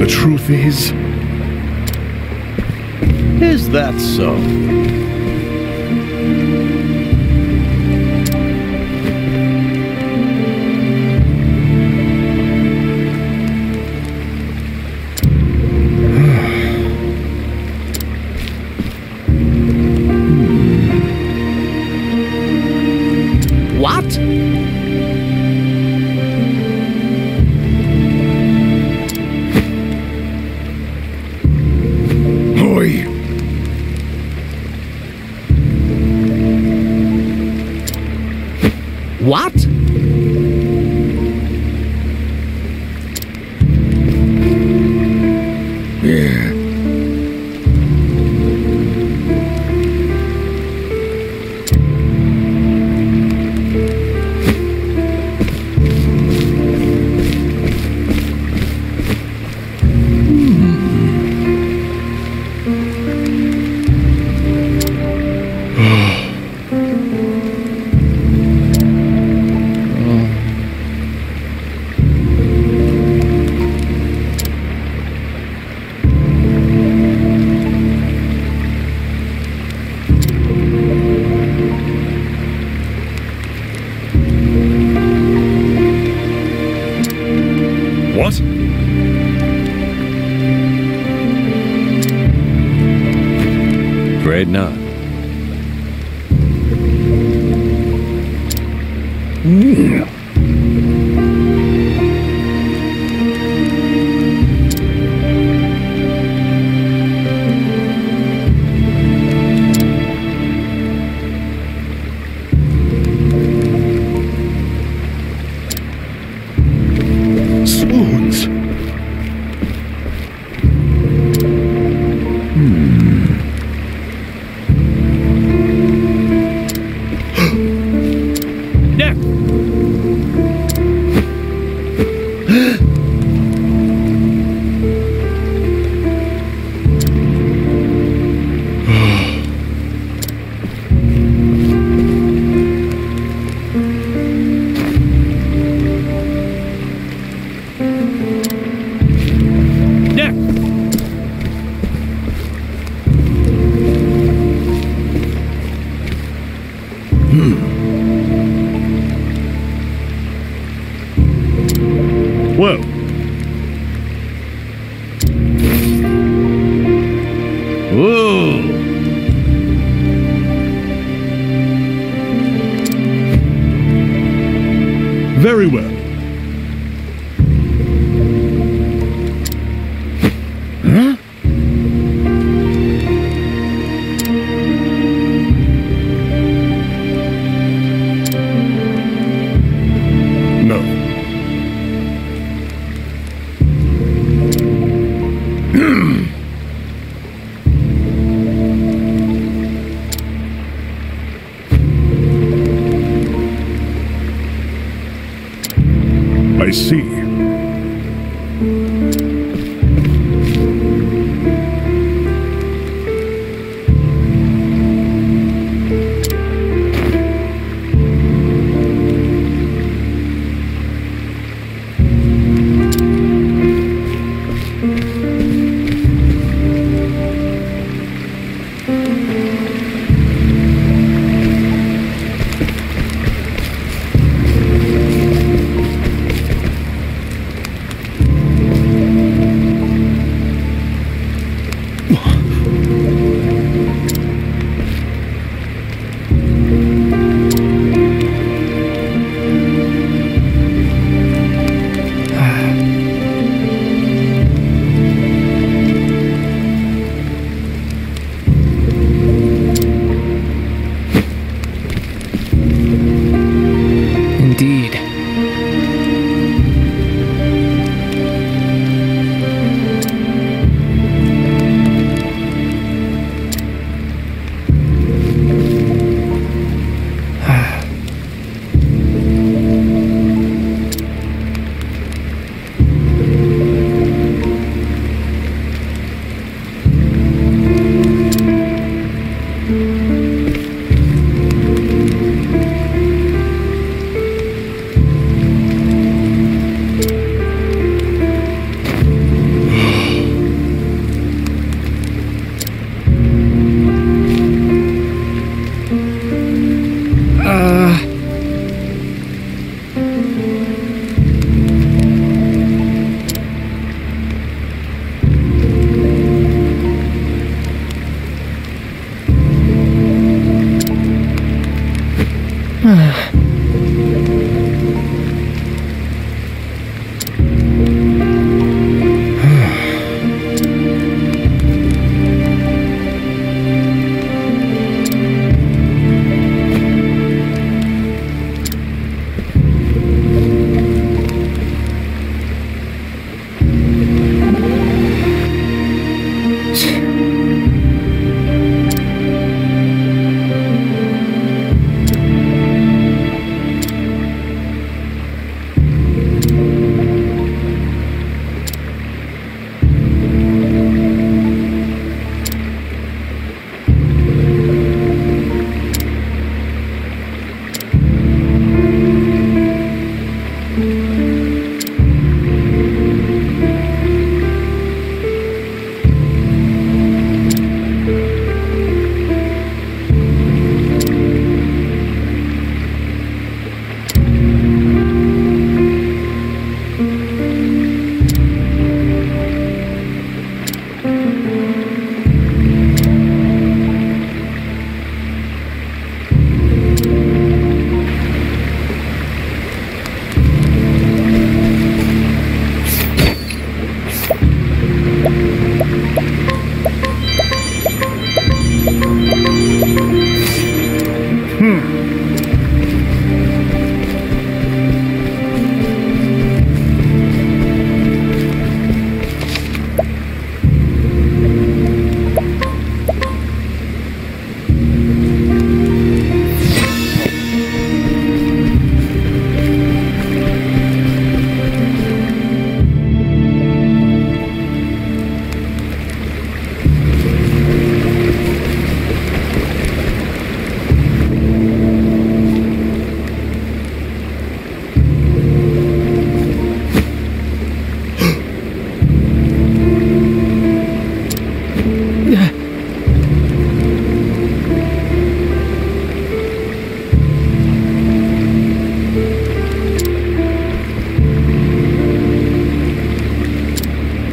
The truth is that so? Very well. Huh? No. I see.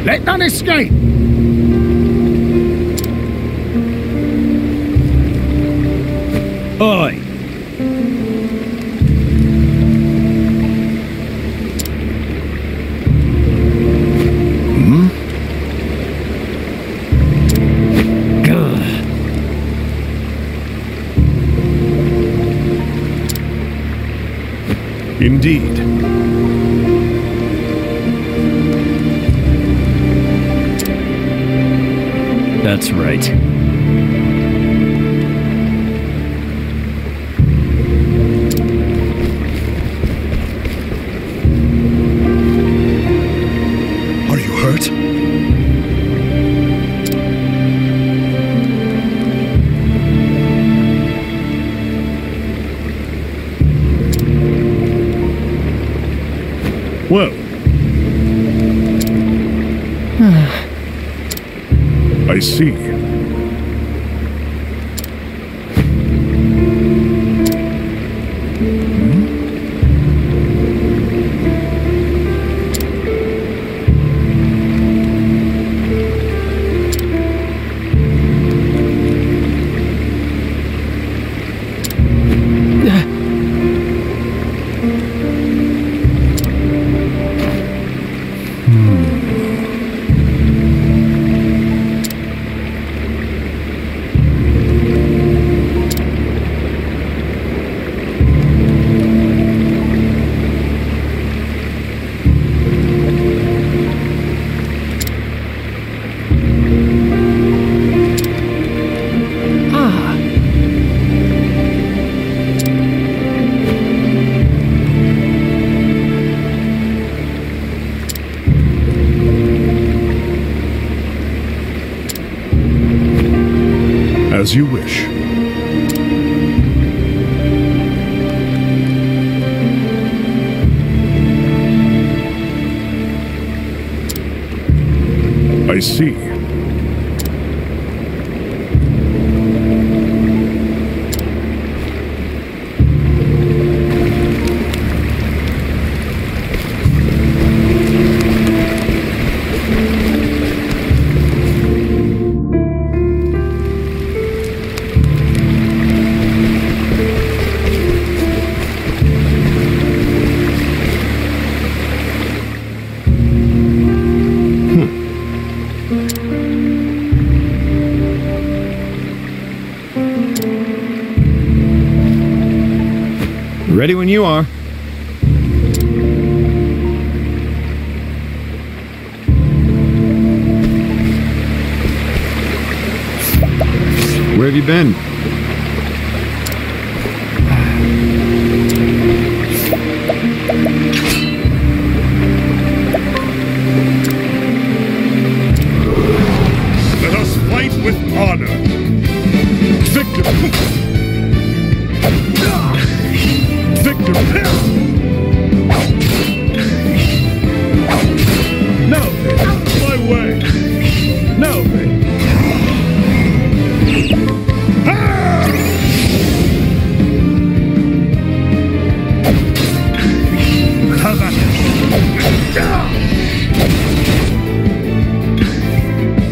Let none escape! Oi! Hmm? Indeed. That's right. Are you hurt? Whoa. I see. As you wish. I see. Ready when you are. Where have you been? Let us fight with honor. Victory! Now then, my way! Now then!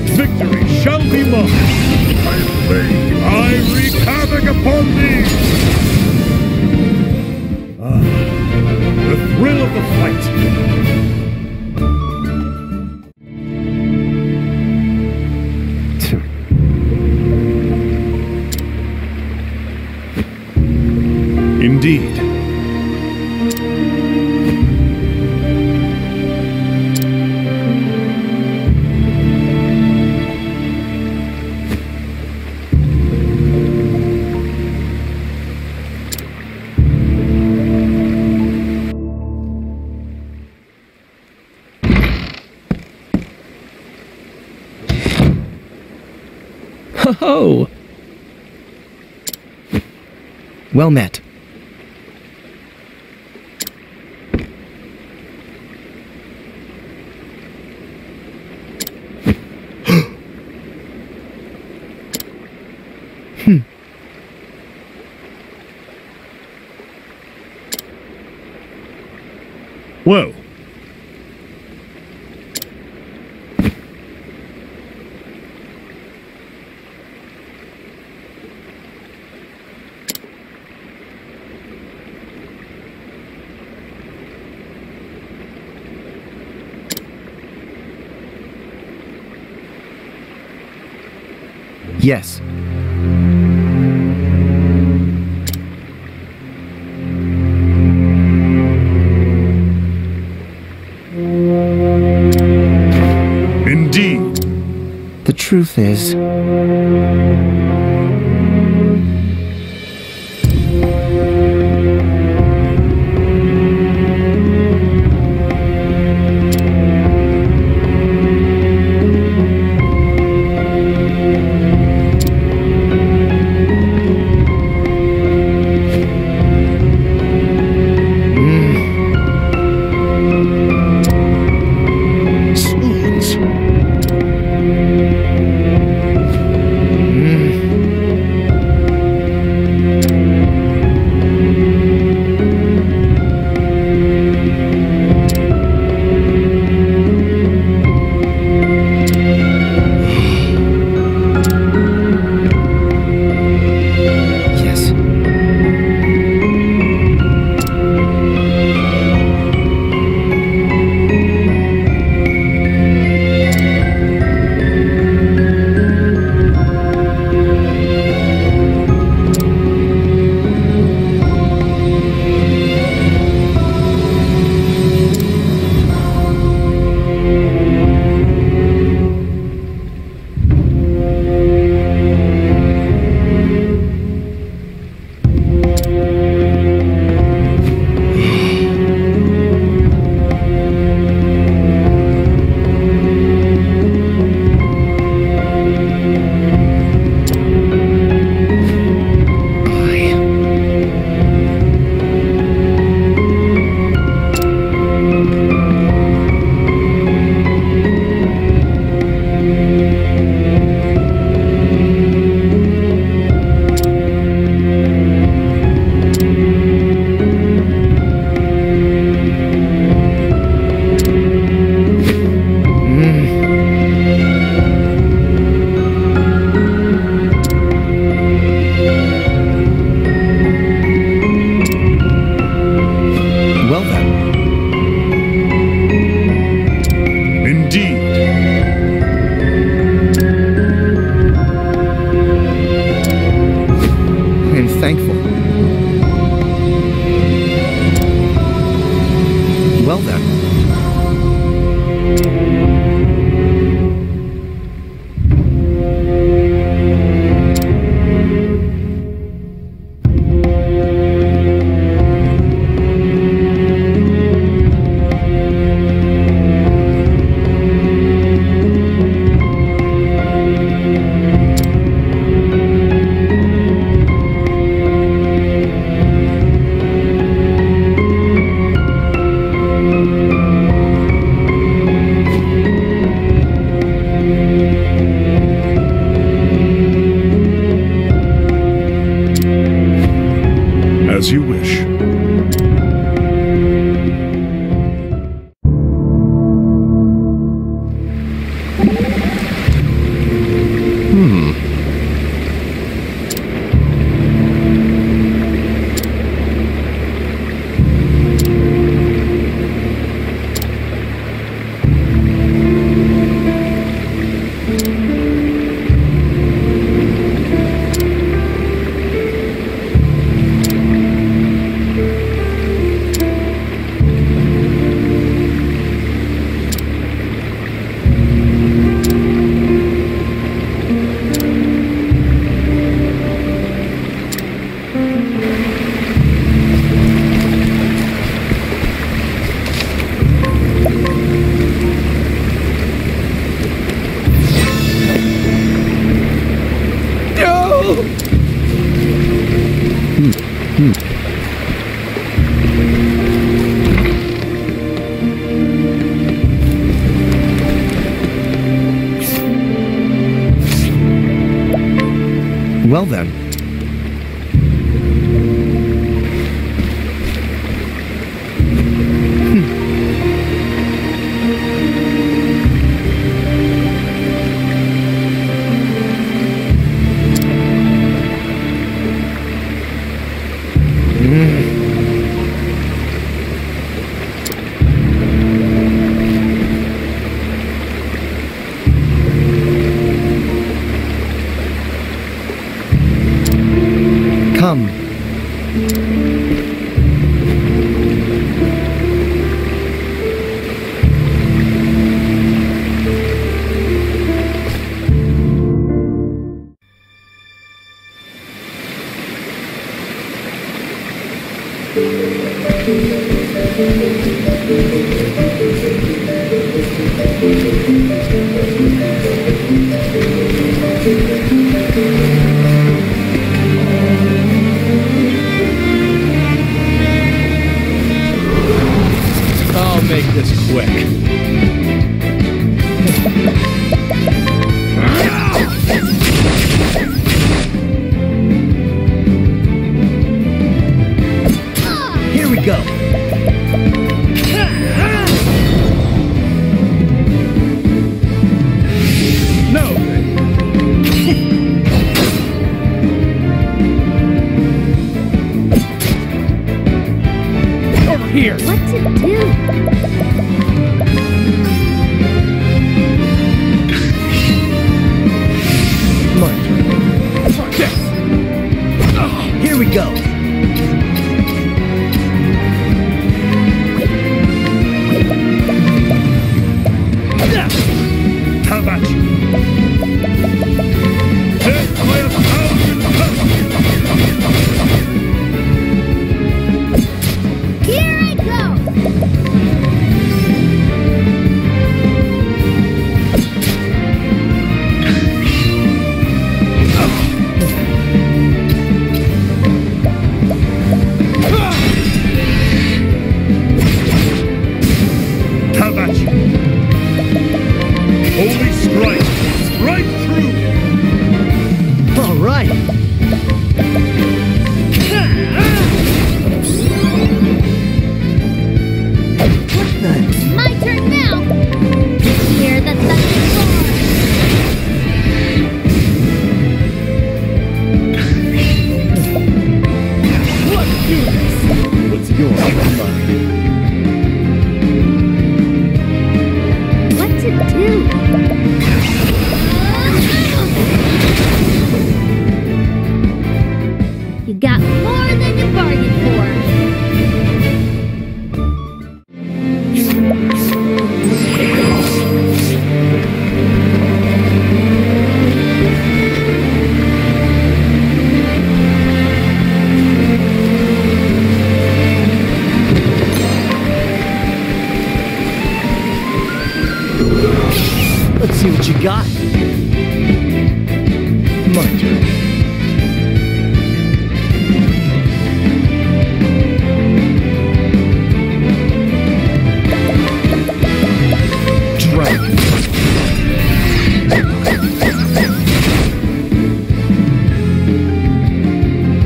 Victory shall be mine. I wreak havoc upon thee. The thrill of the fight. Indeed. Ho-ho! Well met. Whoa! Yes. Indeed. The truth is... As you wish. Well then.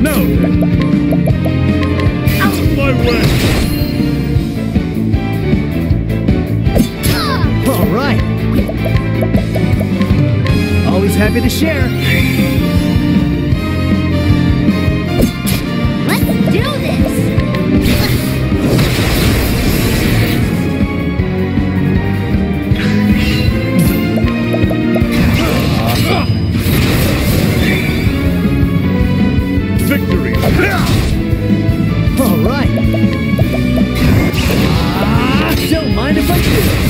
No! to share. Let's do this! Victory! All right! Don't mind if I do!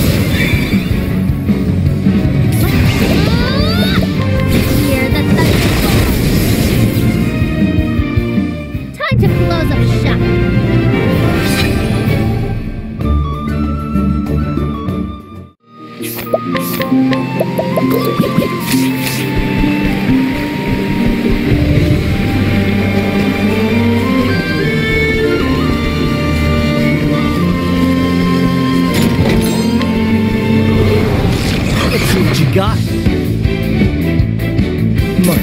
What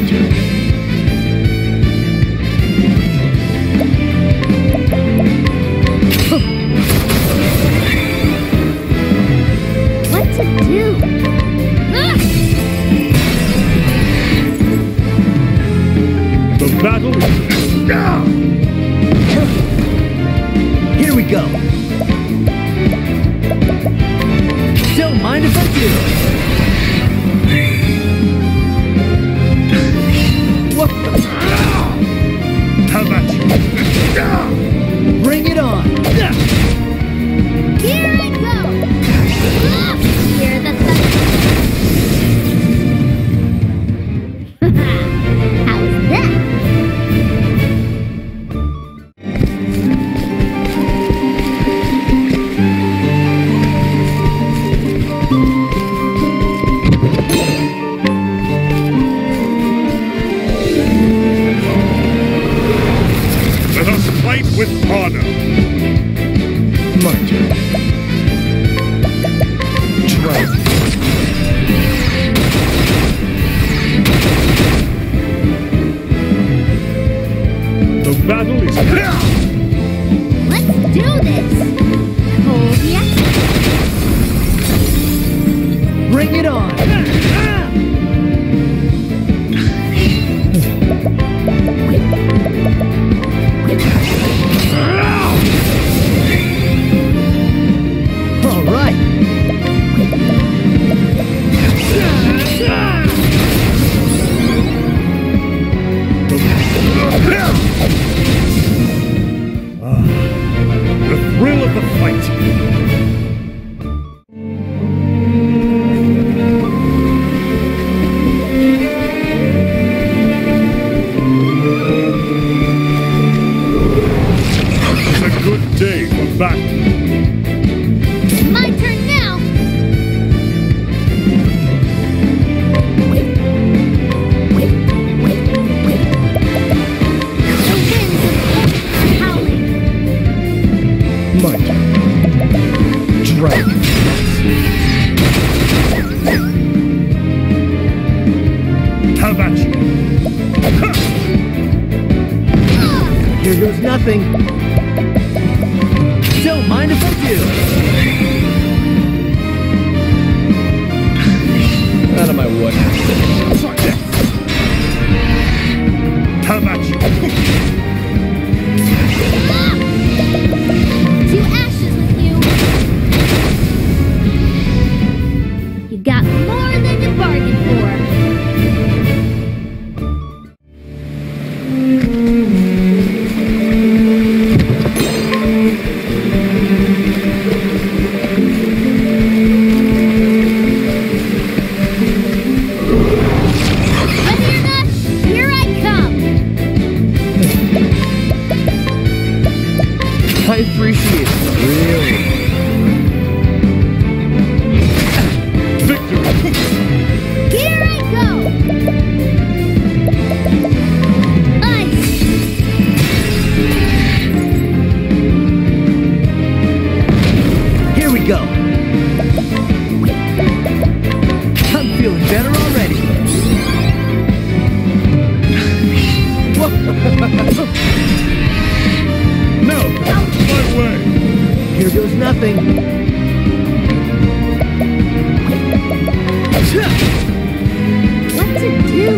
to do?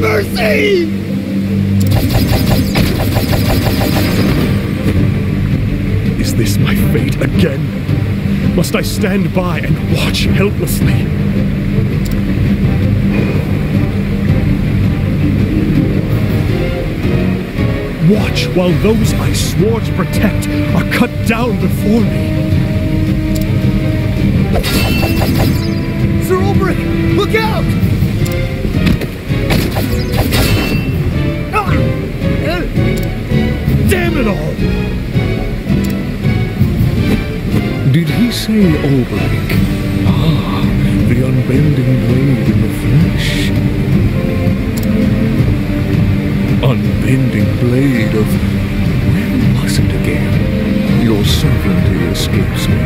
Mercy! this my fate again? Must I stand by and watch helplessly? Watch while those I swore to protect are cut down before me. Sir Olberic, look out! Damn it all! Did he say Olberic? Ah, the unbending blade in the flesh. Unbending blade of... Where was it again? Your sovereignty escapes me.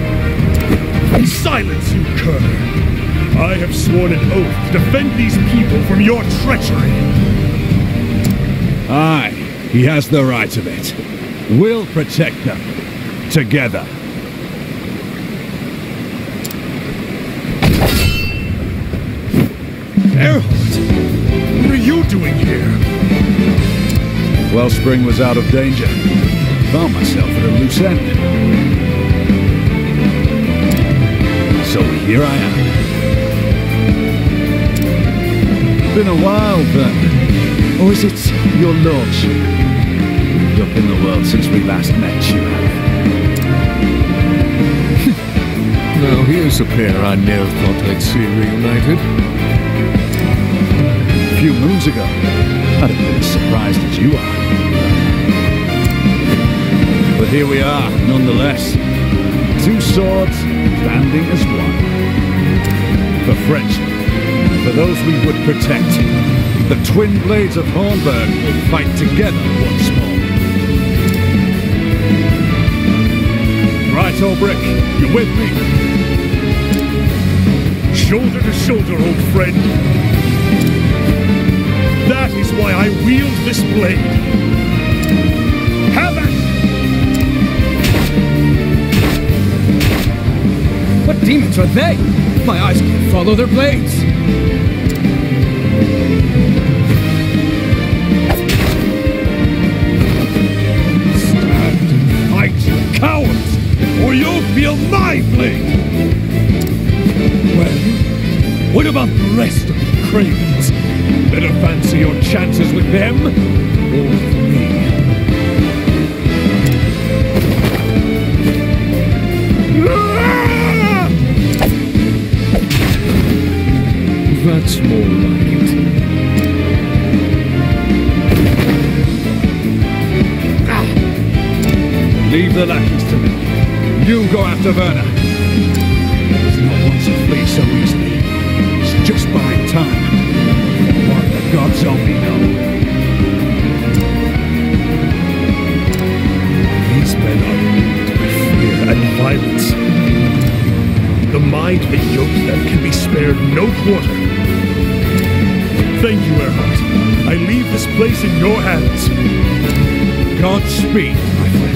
Silence, you cur! I have sworn an oath to defend these people from your treachery! Aye. He has the right of it. We'll protect them. Together. Erhardt! What are you doing here? Wellspring was out of danger. Found myself at a loose end. So here I am. Been a while, Werner. Or is it your lordship? Up in the world since we last met, you have. Now here's a pair I never thought I'd see reunited. A few moons ago, I'd have been as surprised as you are. But here we are, nonetheless. Two swords, standing as one. For friendship, for those we would protect, the twin blades of Hornburg will fight together once more. Right, Olberic, you with me? Shoulder to shoulder, old friend. That is why I wield this blade. Have at! What demons are they? My eyes can't follow their blades. Stand and fight, you cowards! Or you'll feel my blade! Well, what about the rest of the cravens? Better fancy your chances with them, or with me. That's more like it. Ah. Leave the lackeys to me. You go after Werner. He's not one to flee so easily. He's just buying time. What the gods only know. These men are ruled by fear and violence. The mind a yoke that can be spared no quarter. Thank you, Erhardt. I leave this place in your hands. Godspeed, my friend.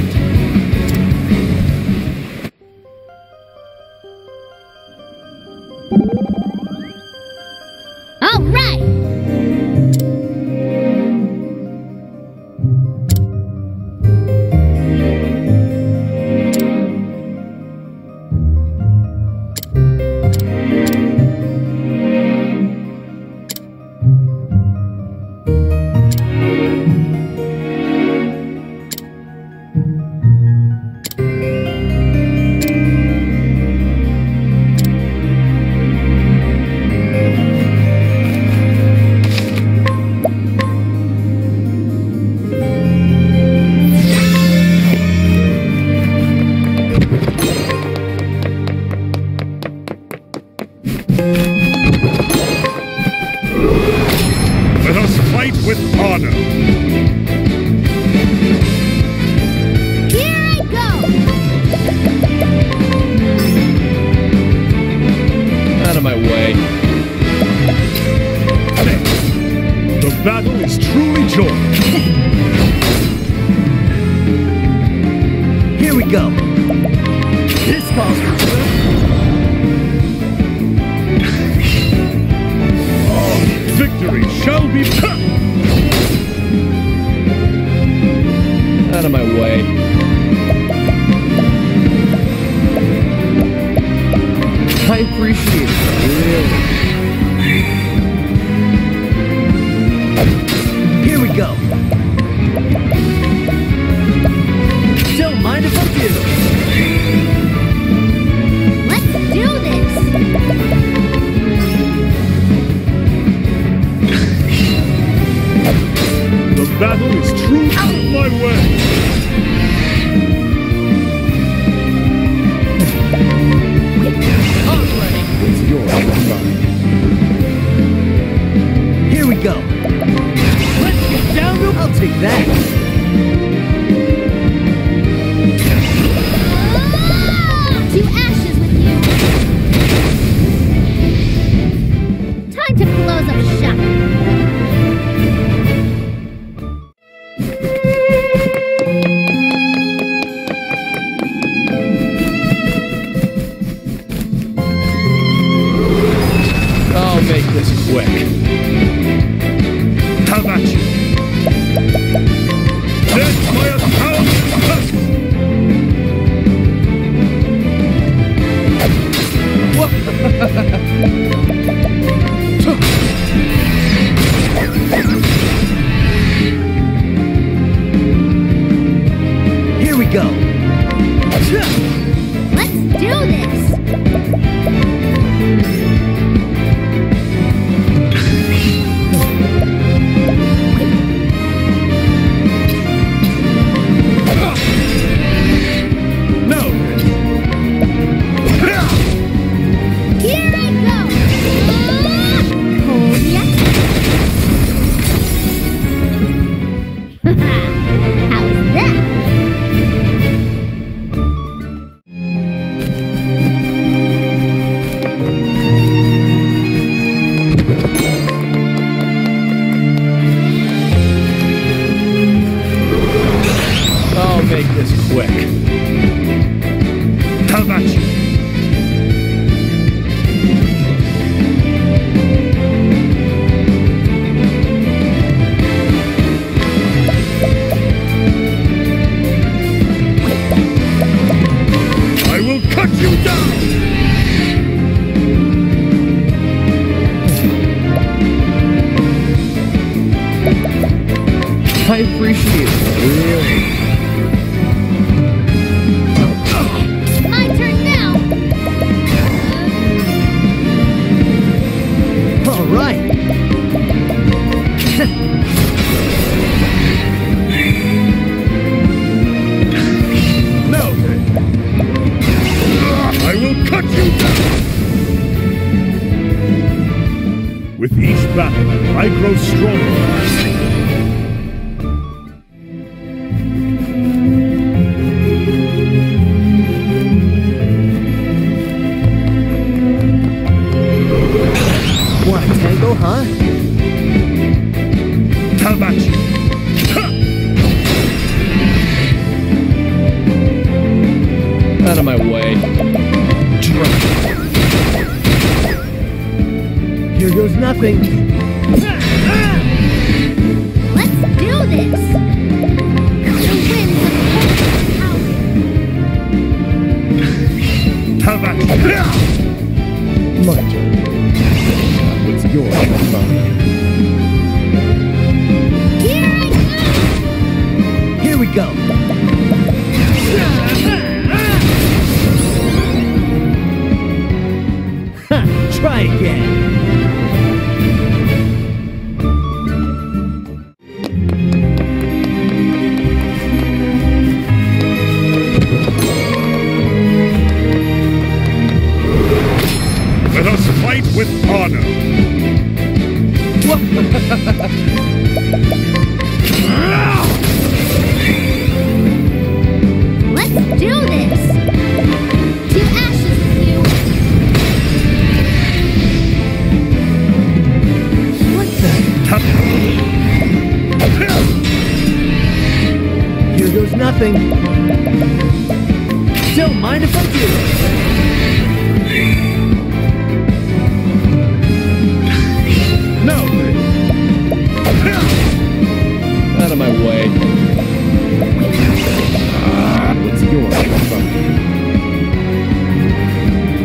Victory shall be done! I appreciate it. Really. Here we go. Don't mind if I do. Let's do this. The battle is truly on my way. Here we go. Let's get down to... I'll take that. Ah! To ashes with you. Time to close up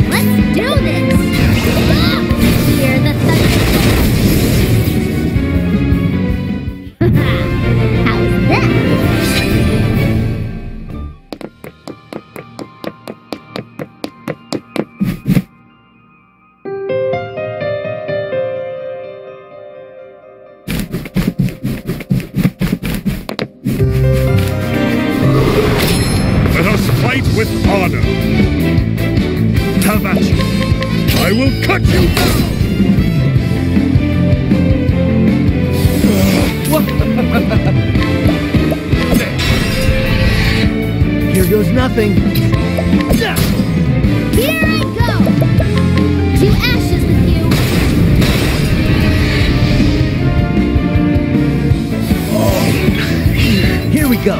Let's do this! I will cut you down! Here goes nothing. Here I go! To ashes with you! Oh. Here we go!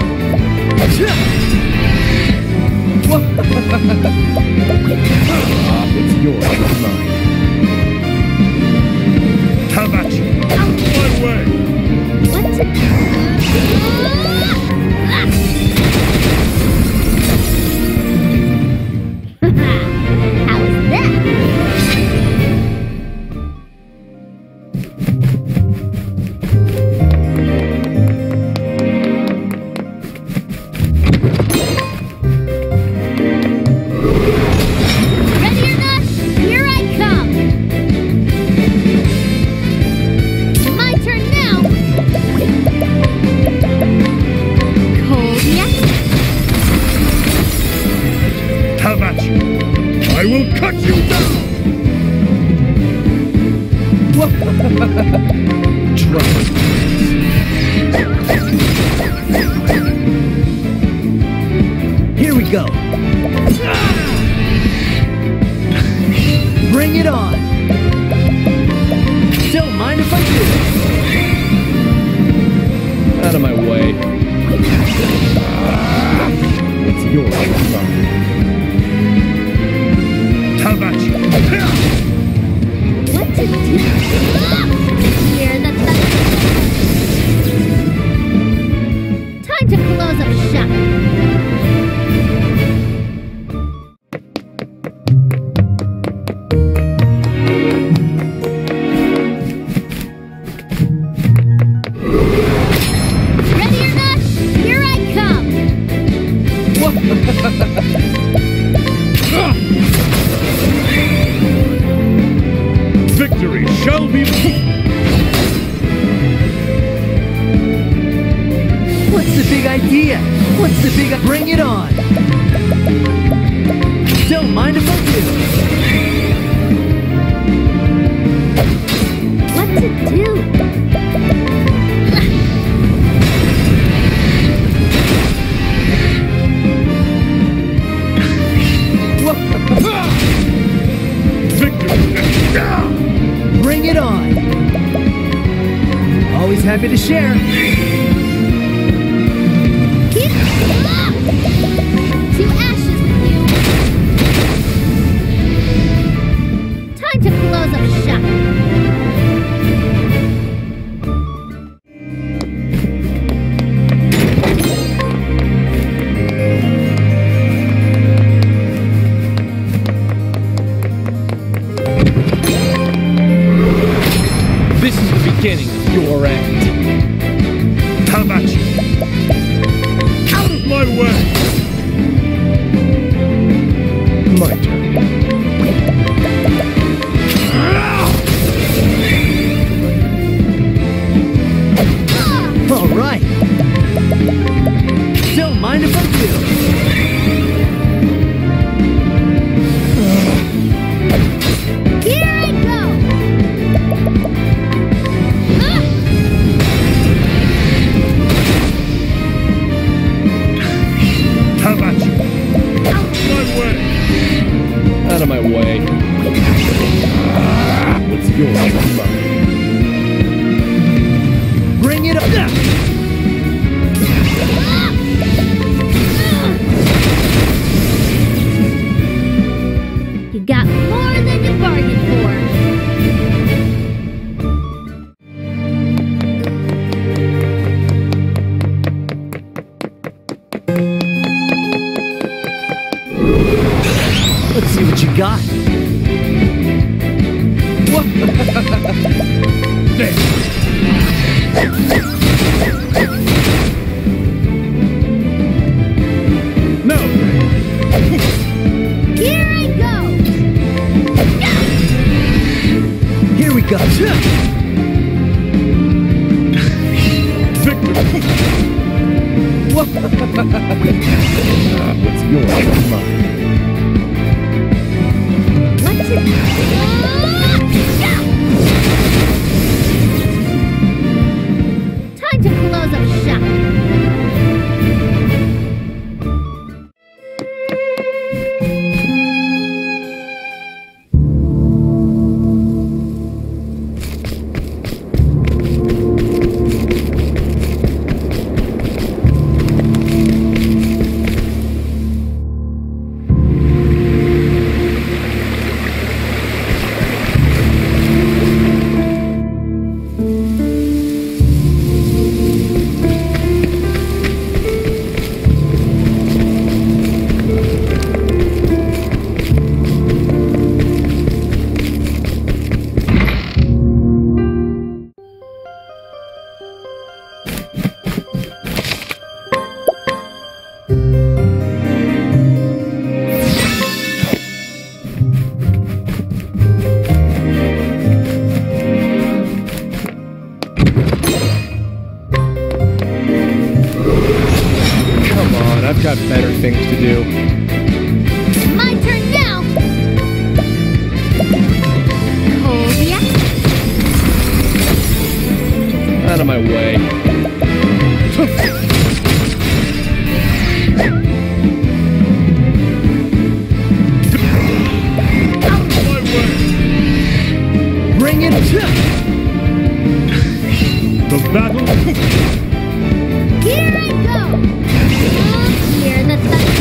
It's yours, not mine. Come at you! Out my way! What? How was that? I will cut you down! Trust me. Here we go. Bring it on! Don't mind if I do! Out of my way. It's yours. How about you? What to do? Hear the thunder. Time to close up shop. Ready or not, here I come. Victory shall be mine. What's the big idea? What's the big... Bring it on! Don't mind if I do. What to do? Victory! Down! Bring it on! Always happy to share! To ashes with you! Time to close up shop! Beginning your end. Come at you. Out of my way. My turn. All right. Don't mind if I do. Here I go. Out of my way. It's yours, not mine. Bring it up. You got more than you bargained for. Let's see what you got. No. Here I go. Here we go. What's yours? Mine. What to do? The battle. Here I go. Hear the thunder.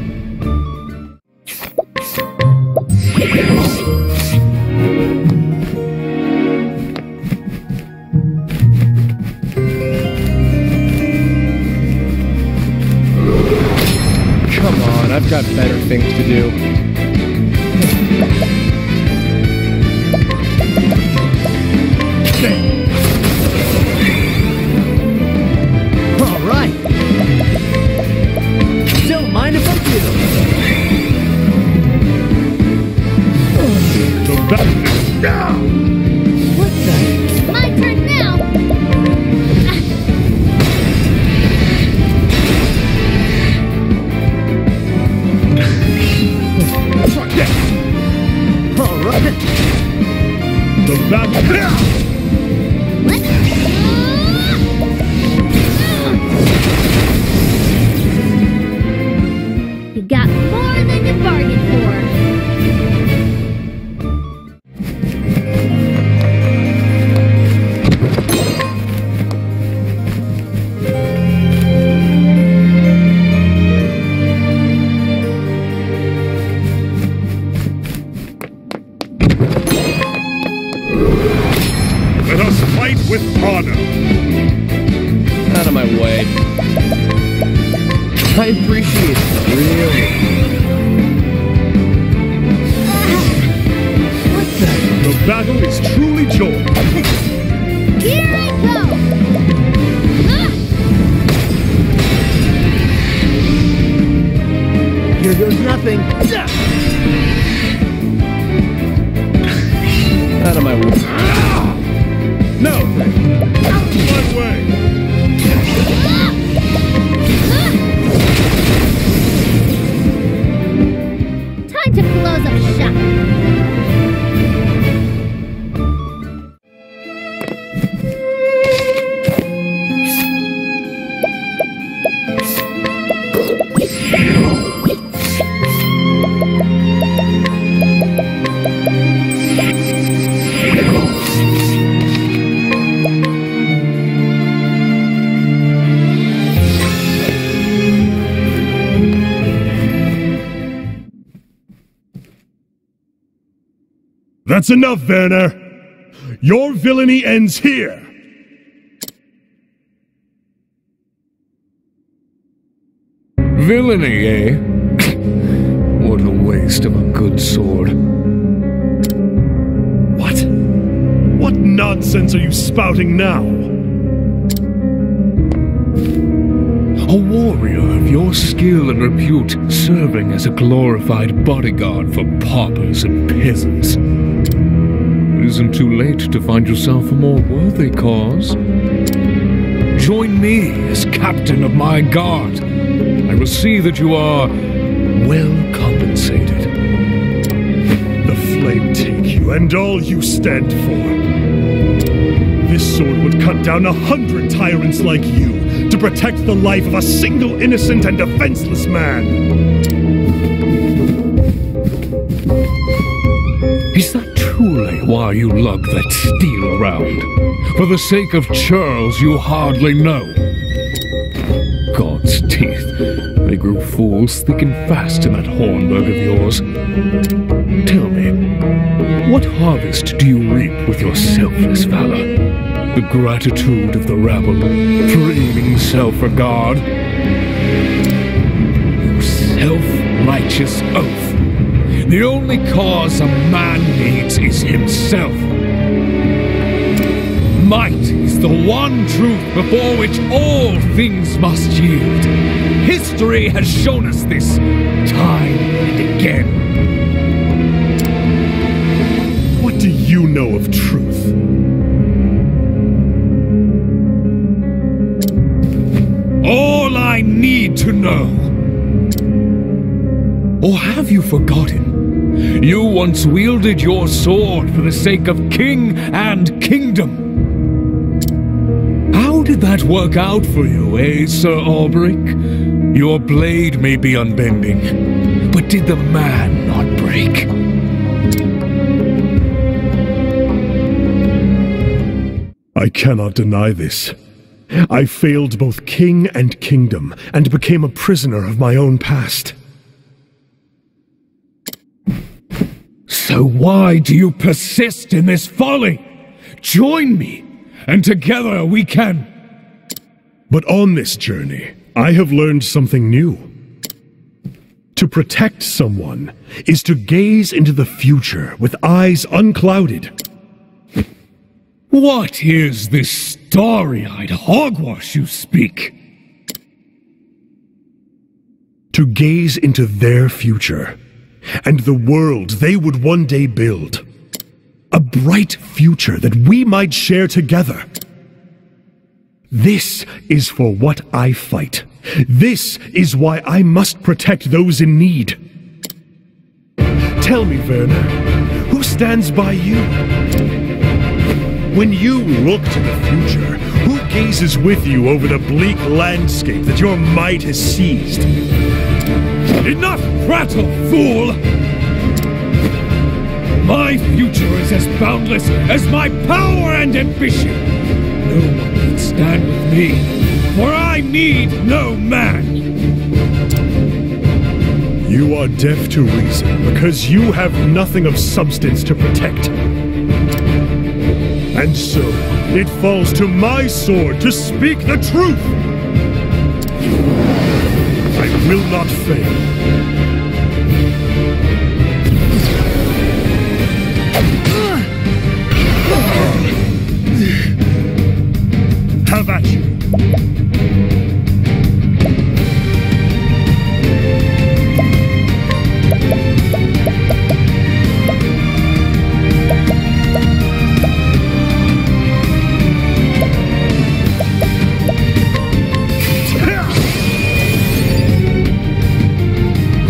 How's that? Come on, I've got better things to do. That's enough, Werner. Your villainy ends here. Villainy, eh? What a waste of a good sword. What? What nonsense are you spouting now? A warrior of your skill and repute, serving as a glorified bodyguard for paupers and peasants. It isn't too late to find yourself a more worthy cause. Join me as captain of my guard. I will see that you are well compensated. The flame take you and all you stand for. This sword would cut down 100 tyrants like you. To protect the life of a single innocent and defenseless man. Is that truly why you lug that steel around? For the sake of churls you hardly know. God's teeth, they grew fools thick and fast in that Hornburg of yours. Tell me, what harvest do you reap with your selfless valor? The gratitude of the rabble, framing self-regard. You self-righteous oaf. The only cause a man needs is himself. Might is the one truth before which all things must yield. History has shown us this time and again. What do you know of truth? All I need to know. Or have you forgotten? You once wielded your sword for the sake of king and kingdom. How did that work out for you, eh, Sir Olberic? Your blade may be unbending, but did the man not break? I cannot deny this. I failed both king and kingdom, and became a prisoner of my own past. So why do you persist in this folly? Join me, and together we can... But on this journey, I have learned something new. To protect someone is to gaze into the future with eyes unclouded. What is this starry-eyed hogwash you speak? To gaze into their future, and the world they would one day build. A bright future that we might share together. This is for what I fight. This is why I must protect those in need. Tell me, Werner, who stands by you? When you look to the future, who gazes with you over the bleak landscape that your might has seized? Enough prattle, fool! My future is as boundless as my power and ambition. No one can stand with me, for I need no man. You are deaf to reason, because you have nothing of substance to protect. And so, it falls to my sword to speak the truth! I will not fail. Have at you.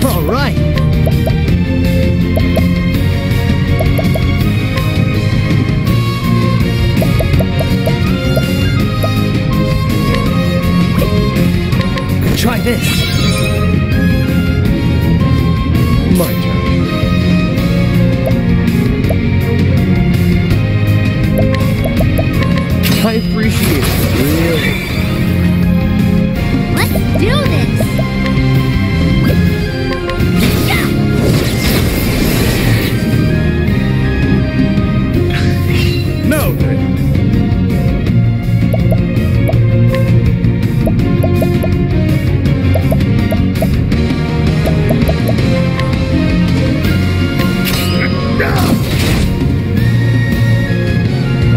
All right. Try this. My turn. I appreciate it. Really. Let's do this. No, good.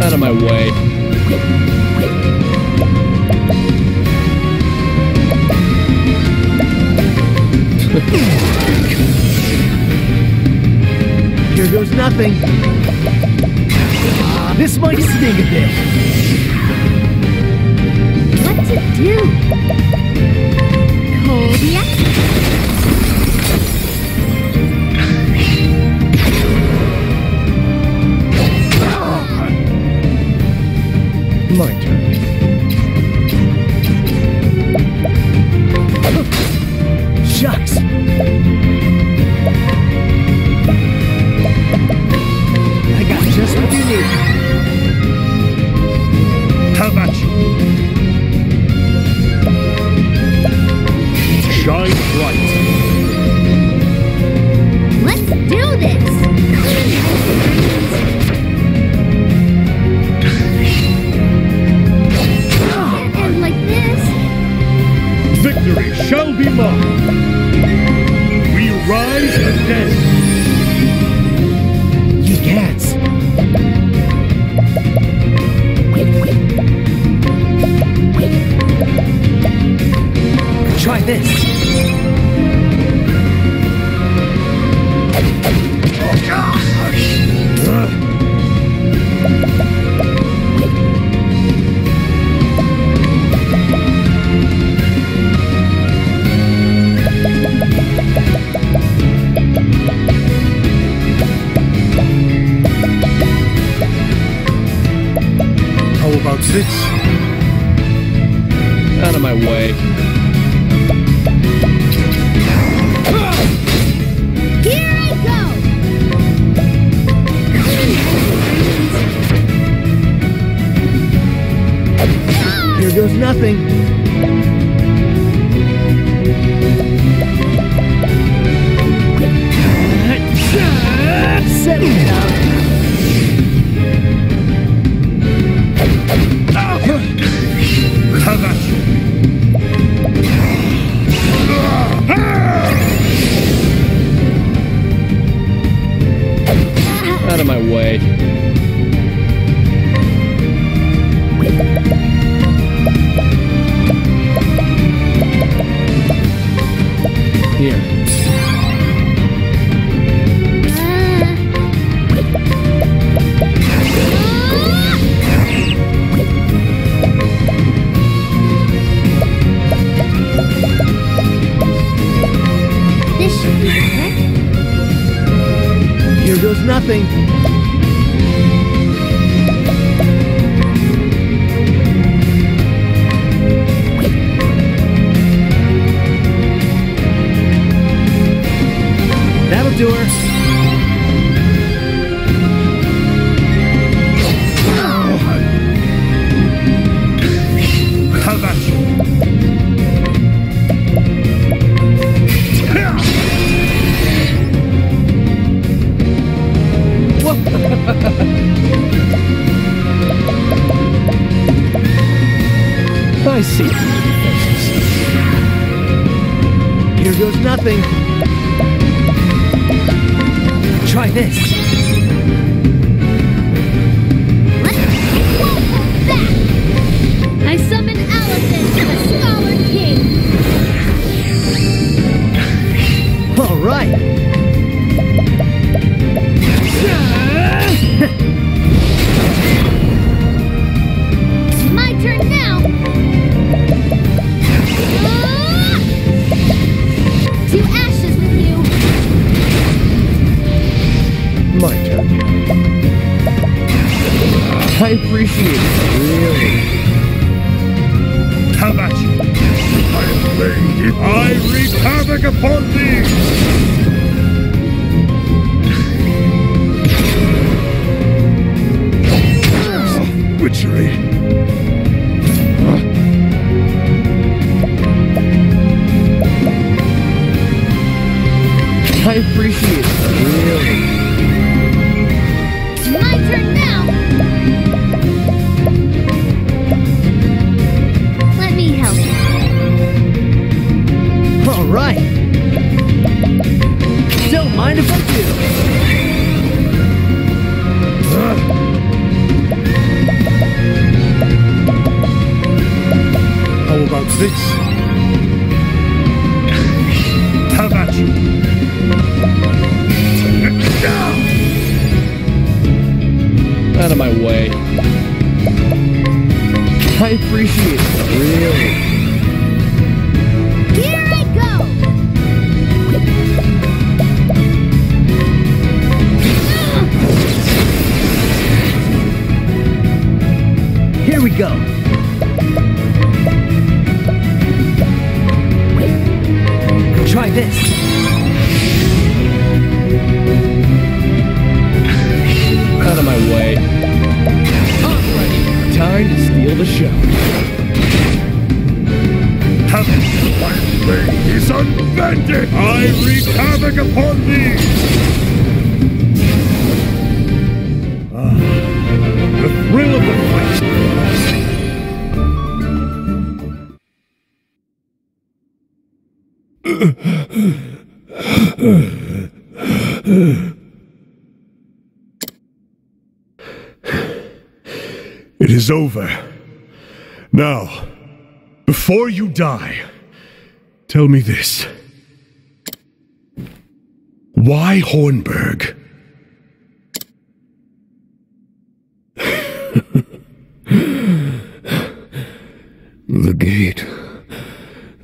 Out of my way. Here goes nothing. This might sting a bit. What to do? Hold the action. My turn. Shucks! I got just what you need. How about you? Shine bright. Let's do this! Victory shall be mine. We rise again. You can't. Try this. How about this? Out of my way. means nothing. Set it up. Out of my way. Here. There's nothing. That'll do her. I see. Here goes nothing. Try this. I summon Allison, the Scholar King. All right. I appreciate it, really. How about you? I wreak havoc upon thee! Witchery. Huh? I appreciate it, really. Right. Don't mind if I do. How about this? How about you? Out of my way. I appreciate it, really. Here we go. Try this. Out of my way. Alrighty, time to steal the show. Wellspring is unbended. I wreak havoc upon thee. The thrill of the fight. It is over. Now, before you die, tell me this. Why Hornburg?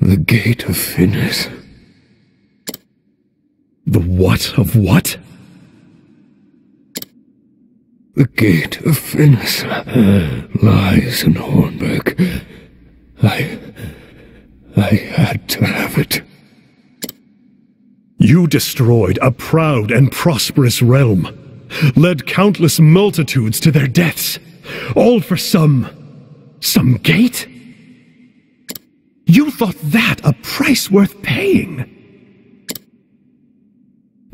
The Gate of Finis. The what of what? The Gate of Finis lies in Hornburg. I had to have it. You destroyed a proud and prosperous realm, led countless multitudes to their deaths, all for some gate? You thought that a price worth paying?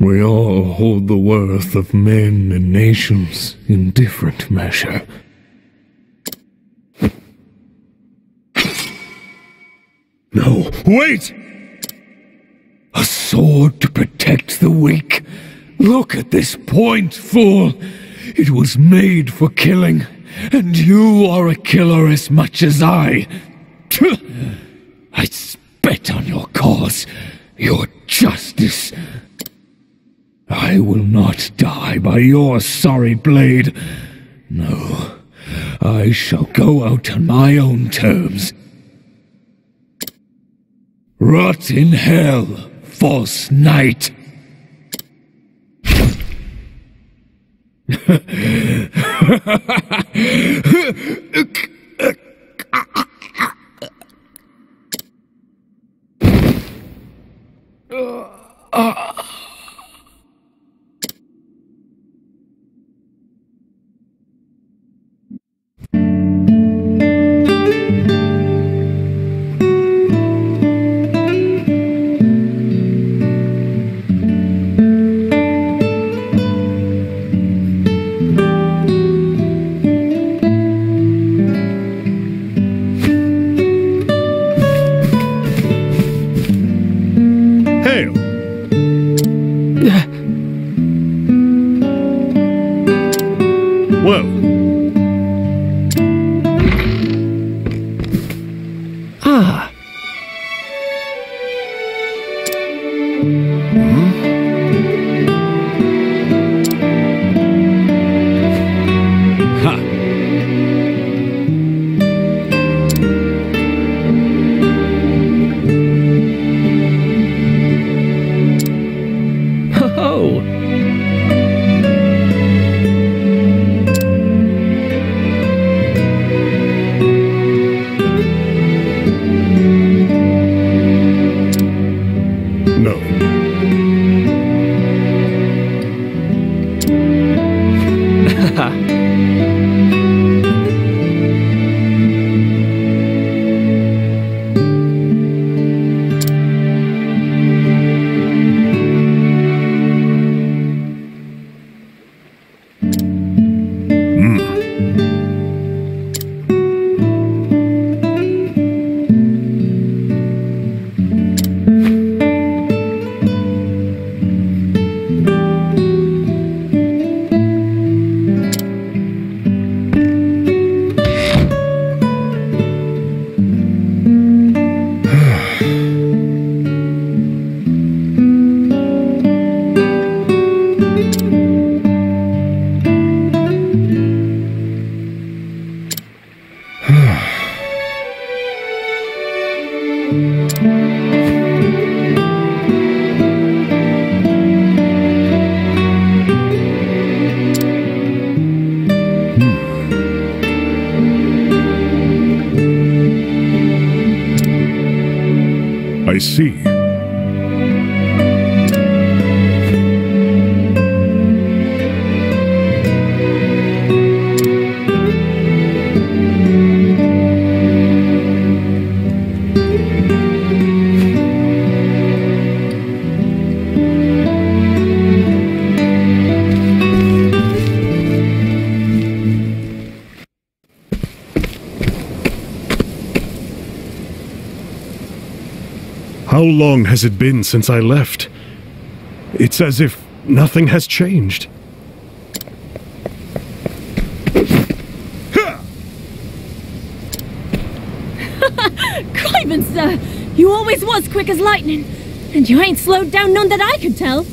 We all hold the worth of men and nations in different measure. No, wait! A sword to protect the weak. Look at this point, fool. It was made for killing, and you are a killer as much as I. I spit on your cause, your justice. I will not die by your sorry blade. No, I shall go out on my own terms. Rot in hell, false knight. How long has it been since I left? It's as if nothing has changed. Cryman, sir! You always was quick as lightning, and you ain't slowed down none that I could tell.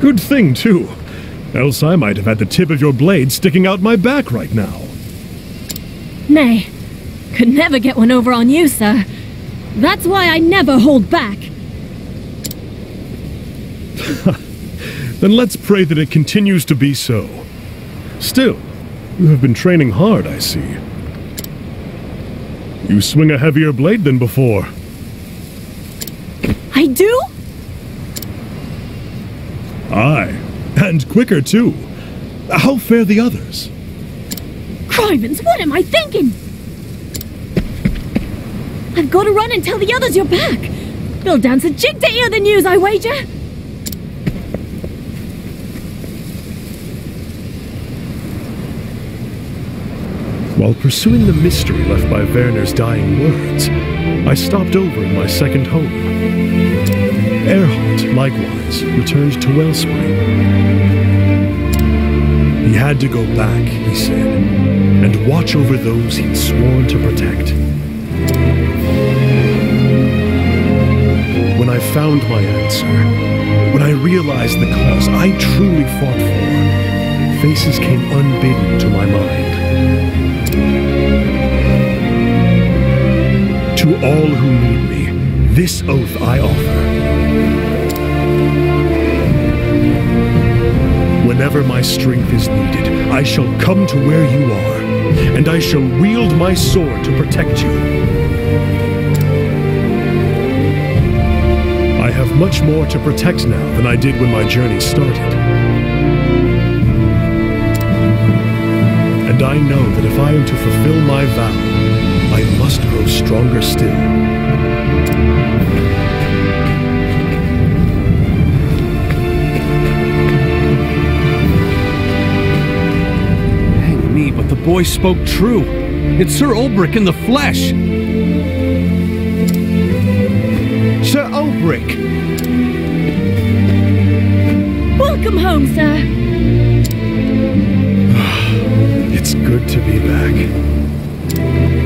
Good thing, too. Else I might have had the tip of your blade sticking out my back right now. Nay. Could never get one over on you, sir. That's why I never hold back. Then let's pray that it continues to be so. Still, you have been training hard, I see. You swing a heavier blade than before. I do? Aye, and quicker too. How fare the others? Crivens, what am I thinking? I've got to run and tell the others you're back. They'll dance a jig to hear the news, I wager. While pursuing the mystery left by Werner's dying words, I stopped over in my second home. Erhardt, likewise, returned to Wellspring. He had to go back, he said, and watch over those he'd sworn to protect. When I found my answer, when I realized the cause I truly fought for, faces came unbidden to my mind. To all who need me, this oath I offer. Whenever my strength is needed, I shall come to where you are, and I shall wield my sword to protect you. I have much more to protect now than I did when my journey started. And I know that if I am to fulfill my vow, I must grow stronger still. Hang me, but the boy spoke true. It's Sir Olberic in the flesh! Sir Olberic! Welcome home, sir! It's good to be back.